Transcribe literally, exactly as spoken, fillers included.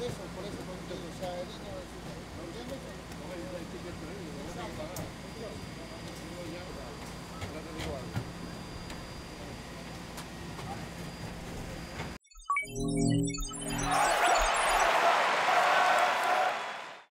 por eso, por eso, porque, o sea, el niño...